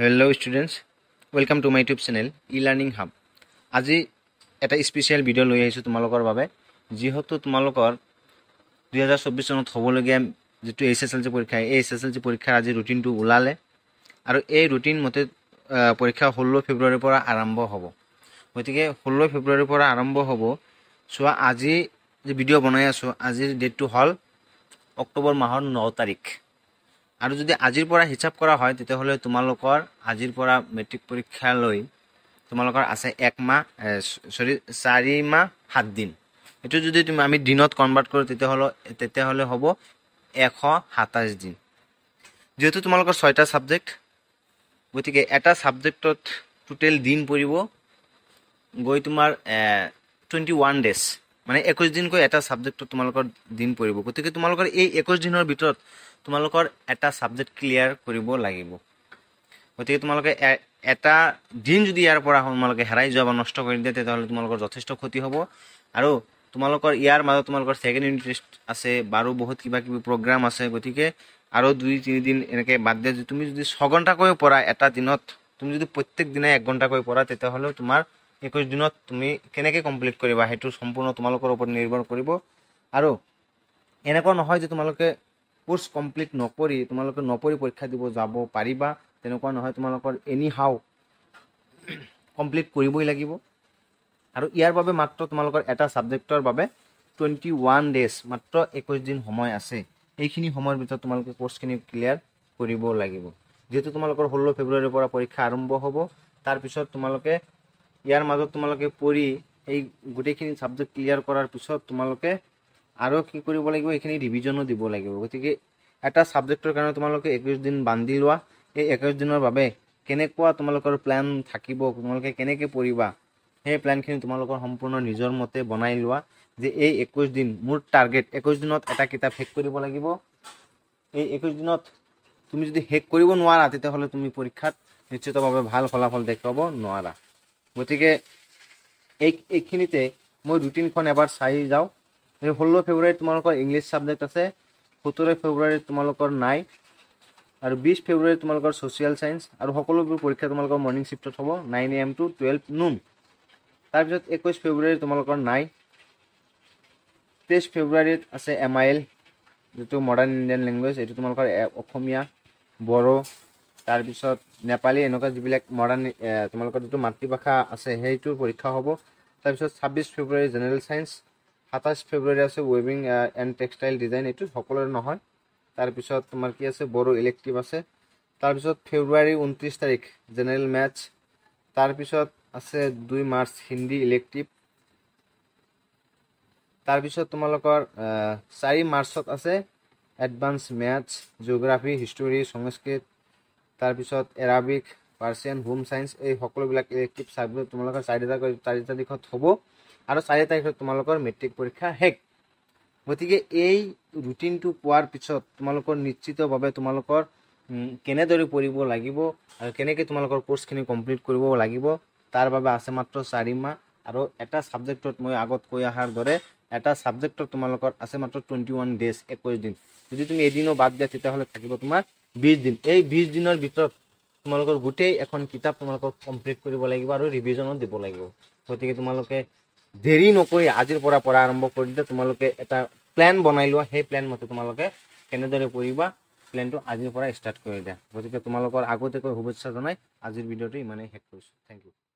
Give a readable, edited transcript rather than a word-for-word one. Hello students, welcome to my YouTube channel e-learning hub. আজি এটা special video লৈ আহিছো তোমালোকৰ বাবে, যেহেতু তোমালোকৰ 2024 চনত হ'বলগীয়া যেটো HSLC পৰীক্ষা, এই HSLC পৰীক্ষা আজি ৰুটিনটো ওলালে আৰু এই ৰুটিন মতে পৰীক্ষা 16 ফেব্ৰুৱাৰীৰ পৰা আৰম্ভ হ'ব। গতিকে 16 ফেব্ৰুৱাৰীৰ পৰা আৰম্ভ হ'ব। সো আজি যে ভিডিও বনাই আছো, আজিৰ ডেটটো হ'ল অক্টোবৰ মাহৰ 9 তাৰিখ। আৰু যদি আজিৰ পৰা হিচাপ কৰা হয় তেতে হলে তোমালোকৰ আজিৰ পৰা মেট্ৰিক পৰীক্ষা লৈ তোমালোকৰ আছে 1 মাহ সৰি 4 মাহ 7 দিন। এটো যদি তুমি আমি দিনত কনভাৰ্ট কৰো তেতে হলে হ'ব 127 দিন। যেহেতু তোমালোকৰ 6টা সাবজেক্ট, গতিকে এটা সাবজেক্টত টোটাল দিন পৰিব গৈ তোমাৰ 21 ডেজ, মানে 21 দিন কই এটা সাবজেক্টত তোমালোকৰ দিন পৰিব। গতিকে তোমালোকৰ এই 21 দিনৰ ভিতৰত তোমালোকৰ এটা সাবজেক্ট ক্লিয়াৰ কৰিব লাগিব। গতিকে তোমালোকে এটা দিন যদি ইয়াৰ পৰা তোমালোকে হেৰাই যাব নষ্ট কৰি দিতে তেতিয়াহলে তোমালোকৰ যথেষ্ট ক্ষতি হ'ব। আৰু তোমালোকৰ ইয়াৰ মাজত তোমালোকৰ সেকেন্ড ইউনিট টেস্ট আছে, বাৰো বহুত কিবা কিবি প্ৰগ্ৰাম আছে। গতিকে আৰু 2-3 দিন এনেকৈ বাদ দে, তুমি যদি 6 ঘন্টা কৈ পঢ়া এটা দিনত, তুমি যদি প্ৰত্যেক দিনা 1 ঘন্টা কৈ পঢ়া তেতিয়াহলে তোমাৰ 21 দিনত তুমি কেনেকৈ কমপ্লিট কৰিবা হেতু সম্পূৰ্ণ তোমালোকৰ ওপৰত নিৰ্ভৰ কৰিব। আৰু এনেকৈ নহয় যে তোমালোকে কোৰ্স কমপ্লিট নকৰি তোমালোকে নপৰি পৰীক্ষা দিব যাব পাৰিবা, তেনেকুৱা নহয়। তোমালোকৰ এনি হাউ কমপ্লিট কৰিবই লাগিব। আৰু ইয়াৰ বাবে মাত্ৰ তোমালোকৰ এটা সাবজেক্টৰ বাবে 21 ডেজ, মাত্ৰ 21 দিন সময় আছে। এইখিনি সময়ৰ ভিতৰত তোমালোকে কোৰ্সখিনি ক্লিয়াৰ কৰিব লাগিব। যেহেতু তোমালোকৰ 16 ফেব্ৰুৱাৰীৰ পৰা পৰীক্ষা আৰম্ভ হ'ব, তাৰ পিছত তোমালোকে ইয়াৰ মাজত তোমালোকে পৰি এই গুটেখিনি সাবজেক্ট ক্লিয়াৰ কৰাৰ পিছত তোমালোকে আৰু কি কৰিব লাগিব, এখিনি ৰিভিজনও দিব লাগিব। গতিকে এটা সাবজেক্টৰ কাৰণে তোমালোকে 21 দিন বান্ধি লোৱা। এই 21 দিনৰ বাবে কেনেকুৱা তোমালোকৰ প্ল্যান থাকিব, তোমালোকে কেনেকৈ পৰিবা, এই প্ল্যানখিনি তোমালোকৰ সম্পূৰ্ণ নিজৰ মতে বনাই লোৱা। যে এই 21 দিন মোৰ টাৰ্গেট 21 দিনত এটা কিতাপ হেক কৰিব লাগিব। এই 21 দিনত তুমি যদি হেক কৰিব নোৱাৰা তেতিয়াহলে তুমি পৰীক্ষাত নিশ্চিতভাৱে ভাল ফলাফল দেখাব নোৱাৰা। গতিকে এইখিনিতে মই ৰুটিনখন এবাৰ চাই যাও। 16 ফেব্ৰুৱাৰী তোমালোকৰ ইংলিছ সাবজেক্ট আছে, 17 ফেব্ৰুৱাৰী তোমালোকৰ নাই, আৰু 20 ফেব্ৰুৱাৰী তোমালোকৰ সোশ্যাল সায়েন্স, আৰু সকলোবোৰ পৰীক্ষা তোমালোকৰ মৰ্নিং শিফটত হ'ব 9 am to 12 noon। তাৰ পিছত 21 ফেব্ৰুৱাৰী তোমালোকৰ নাই, 23 ফেব্ৰুৱাৰীত আছে MIL যেটো মডাৰ্ণ ইণ্ডিয়ান ল্যাঙ্গুৱেজ, এটো তোমালোকৰ অসমীয়া বড়ো তাৰ পিছত নেপালী এনেকুৱা যিবিলাক মডাৰ্ণ তোমালোকৰ যেটো মাতৃভাষা আছে সেইটো পৰীক্ষা হ'ব। তাৰ পিছত 26 ফেব্ৰুৱাৰী জেনাৰেল সায়েন্স, 27 ফেব্ৰুৱাৰী আছে ওয়েভিং এন্ড টেক্সটাইল ডিজাইন, এটো সকলৰ নহয়। তাৰ পিছত তোমাৰ কি আছে বড়ো ইলেক্টিভ আছে। তাৰ পিছত ফেব্ৰুৱাৰী 29 তাৰিখ জেনাৰেল ম্যাথ, তাৰ পিছত আছে 2 মাৰ্চ হিন্দি ইলেক্টিভ, তাৰ পিছত তোমালোকৰ 4 মাৰ্চত আছে এডভান্স ম্যাথ, জিওগ্ৰাফি, হিষ্টৰী, সংস্কৃত, তাৰ পিছত আৰাবিক, পাৰ্চিয়ান, হোম সায়েন্স, এই সকলোবিলাক ইলেক্টিভ সাবজেক্ট তোমালোকৰ 4 তাৰিখত হ'ব। আৰু 4 তাৰিখত তোমালোকৰ মেট্ৰিক পৰীক্ষা হেক। গতিকে এই ৰুটিনটো পোৱাৰ পিছত তোমালোকৰ নিশ্চিতভাৱে তোমালোকৰ কেনেদৰে পৰিব লাগিব আৰু কেনেকৈ তোমালোকৰ কোৰ্সখিনি কমপ্লিট কৰিব লাগিব তাৰ বাবে আছে মাত্ৰ 4 মাহ। আৰু এটা সাবজেক্টত মই আগত কৈ আহাৰ দৰে এটা সাবজেক্টত তোমালোকৰ আছে মাত্ৰ 21 ডেজ, 21 দিন। যদি তুমি এদিনো বাদ দিয়া তেতিয়াহলে থাকিব তোমাৰ 20 দিন। এই 20 দিনৰ ভিতৰত তোমালোকৰ গুটেই এখন কিতাপ তোমালোকৰ কমপ্লিট কৰিব লাগিব আৰু ৰিভিজনও দিব লাগিব। গতিকে তোমালোকে দেৰি নকৰি আজিৰ পৰা পঢ়া আৰম্ভ কৰি দিতে তোমালোকে এটা প্ল্যান বনাই লোৱা। সেই প্ল্যান মতে তোমালোকে কেনেদৰে পঢ়িবা প্ল্যানটো আজিৰ পৰা ষ্টাৰ্ট কৰি দিয়া। গতিকে তোমালোকৰ আগতে কৈ শুভেচ্ছা জনাই আজিৰ ভিডিওটো ইমানেই শেষ কৰিছো। Thank U.